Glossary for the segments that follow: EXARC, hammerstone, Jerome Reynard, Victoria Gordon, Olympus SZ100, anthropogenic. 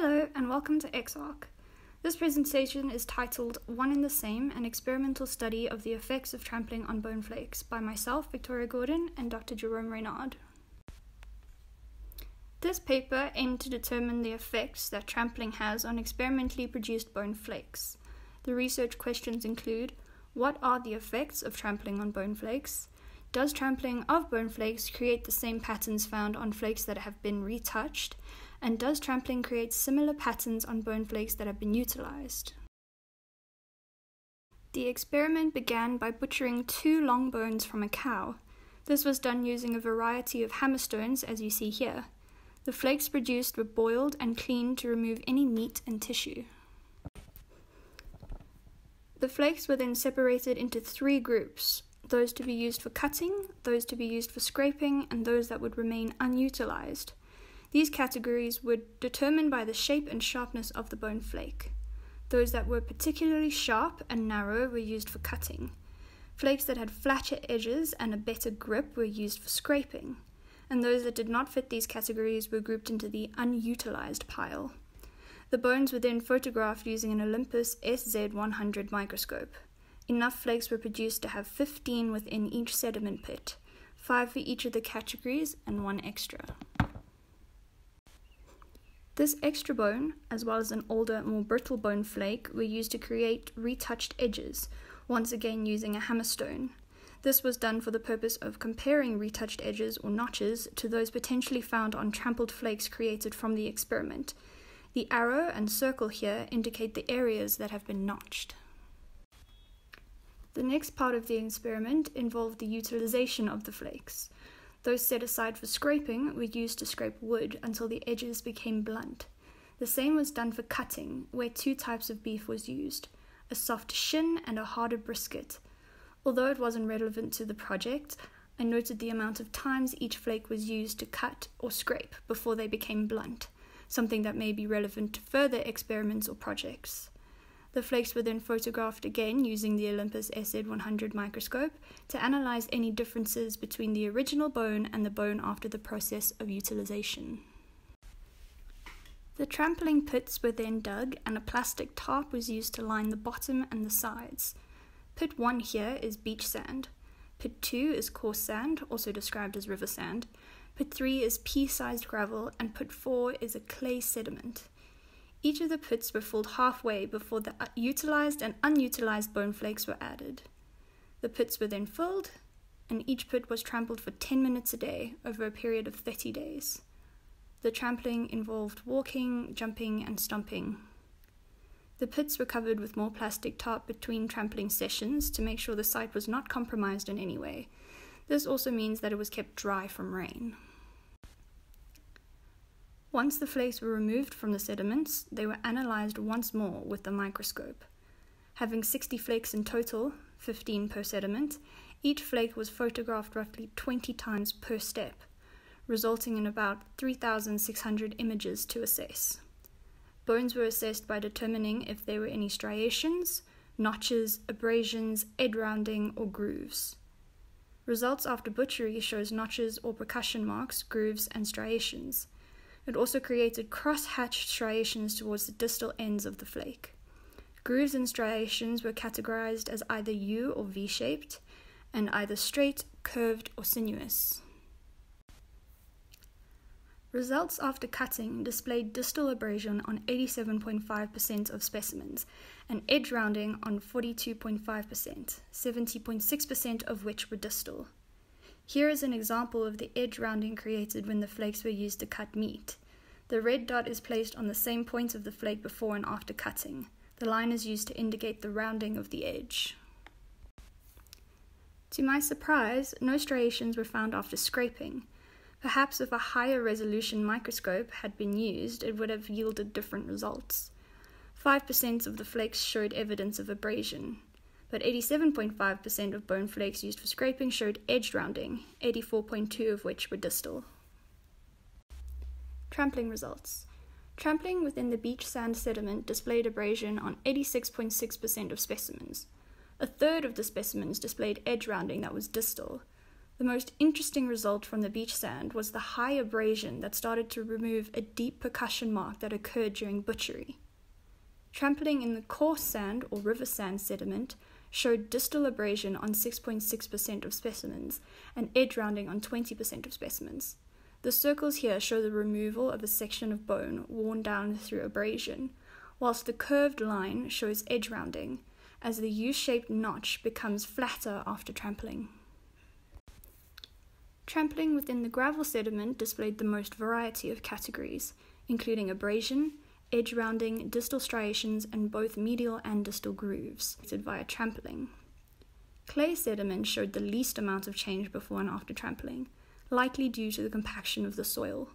Hello and welcome to EXARC. This presentation is titled One in the Same, an experimental study of the effects of trampling on bone flakes by myself, Victoria Gordon, and Dr. Jerome Reynard. This paper aimed to determine the effects that trampling has on experimentally produced bone flakes. The research questions include, what are the effects of trampling on bone flakes? Does trampling of bone flakes create the same patterns found on flakes that have been retouched? And does trampling create similar patterns on bone flakes that have been utilized? The experiment began by butchering two long bones from a cow. This was done using a variety of hammerstones, as you see here. The flakes produced were boiled and cleaned to remove any meat and tissue. The flakes were then separated into three groups: those to be used for cutting, those to be used for scraping, and those that would remain unutilized. These categories were determined by the shape and sharpness of the bone flake. Those that were particularly sharp and narrow were used for cutting. Flakes that had flatter edges and a better grip were used for scraping. And those that did not fit these categories were grouped into the unutilized pile. The bones were then photographed using an Olympus SZ100 microscope. Enough flakes were produced to have 15 within each sediment pit, 5 for each of the categories and 1 extra. This extra bone, as well as an older, more brittle bone flake, were used to create retouched edges, once again using a hammerstone. This was done for the purpose of comparing retouched edges or notches to those potentially found on trampled flakes created from the experiment. The arrow and circle here indicate the areas that have been notched. The next part of the experiment involved the utilization of the flakes. Those set aside for scraping were used to scrape wood until the edges became blunt. The same was done for cutting, where two types of beef was used, a soft shin and a harder brisket. Although it wasn't relevant to the project, I noted the amount of times each flake was used to cut or scrape before they became blunt, something that may be relevant to further experiments or projects. The flakes were then photographed again using the Olympus SZ100 microscope to analyze any differences between the original bone and the bone after the process of utilization. The trampling pits were then dug and a plastic tarp was used to line the bottom and the sides. Pit 1 here is beach sand. Pit 2 is coarse sand, also described as river sand. Pit 3 is pea-sized gravel and Pit 4 is a clay sediment. Each of the pits were filled halfway before the utilised and unutilized bone flakes were added. The pits were then filled, and each pit was trampled for 10 minutes a day over a period of 30 days. The trampling involved walking, jumping, and stomping. The pits were covered with more plastic tarp between trampling sessions to make sure the site was not compromised in any way. This also means that it was kept dry from rain. Once the flakes were removed from the sediments, they were analysed once more with the microscope. Having 60 flakes in total, 15 per sediment, each flake was photographed roughly 20 times per step, resulting in about 3,600 images to assess. Bones were assessed by determining if there were any striations, notches, abrasions, edge rounding, or grooves. Results after butchery shows notches or percussion marks, grooves, and striations. It also created cross-hatched striations towards the distal ends of the flake. Grooves and striations were categorized as either U or V-shaped, and either straight, curved, or sinuous. Results after cutting displayed distal abrasion on 87.5% of specimens, and edge rounding on 42.5%, 70.6% of which were distal. Here is an example of the edge rounding created when the flakes were used to cut meat. The red dot is placed on the same point of the flake before and after cutting. The line is used to indicate the rounding of the edge. To my surprise, no striations were found after scraping. Perhaps if a higher resolution microscope had been used, it would have yielded different results. 5% of the flakes showed evidence of abrasion, but 87.5% of bone flakes used for scraping showed edge rounding, 84.2% of which were distal. Trampling results. Trampling within the beach sand sediment displayed abrasion on 86.6% of specimens. A third of the specimens displayed edge rounding that was distal. The most interesting result from the beach sand was the high abrasion that started to remove a deep percussion mark that occurred during butchery. Trampling in the coarse sand or river sand sediment showed distal abrasion on 6.6% of specimens and edge rounding on 20% of specimens. The circles here show the removal of a section of bone worn down through abrasion, whilst the curved line shows edge rounding, as the U-shaped notch becomes flatter after trampling. Trampling within the gravel sediment displayed the most variety of categories, including abrasion, edge rounding, distal striations, and both medial and distal grooves via trampling. Clay sediment showed the least amount of change before and after trampling, likely due to the compaction of the soil.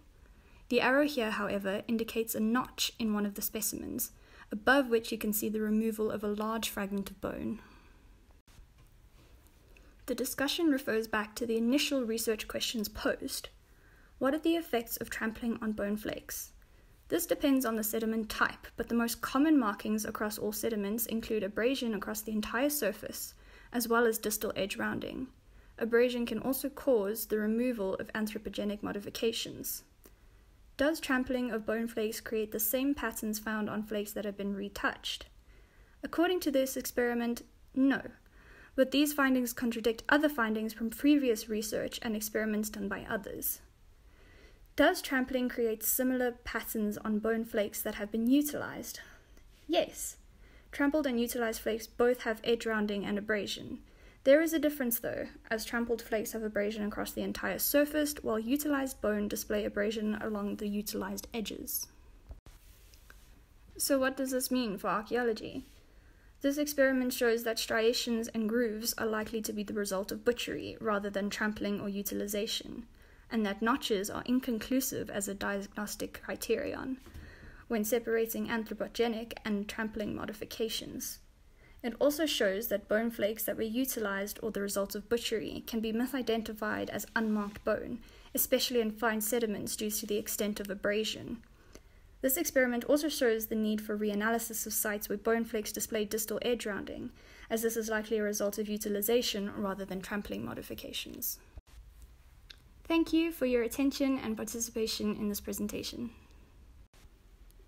The arrow here, however, indicates a notch in one of the specimens, above which you can see the removal of a large fragment of bone. The discussion refers back to the initial research questions posed. What are the effects of trampling on bone flakes? This depends on the sediment type, but the most common markings across all sediments include abrasion across the entire surface, as well as distal edge rounding. Abrasion can also cause the removal of anthropogenic modifications. Does trampling of bone flakes create the same patterns found on flakes that have been retouched? According to this experiment, no, but these findings contradict other findings from previous research and experiments done by others. Does trampling create similar patterns on bone flakes that have been utilized? Yes. Trampled and utilized flakes both have edge rounding and abrasion. There is a difference though, as trampled flakes have abrasion across the entire surface, while utilized bone display abrasion along the utilized edges. So what does this mean for archaeology? This experiment shows that striations and grooves are likely to be the result of butchery rather than trampling or utilization, and that notches are inconclusive as a diagnostic criterion when separating anthropogenic and trampling modifications. It also shows that bone flakes that were utilized or the results of butchery can be misidentified as unmarked bone, especially in fine sediments due to the extent of abrasion. This experiment also shows the need for reanalysis of sites where bone flakes display distal edge rounding, as this is likely a result of utilization rather than trampling modifications. Thank you for your attention and participation in this presentation.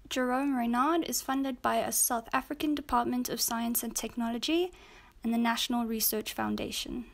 Jerome Reynard is funded by a South African Department of Science and Technology and the National Research Foundation.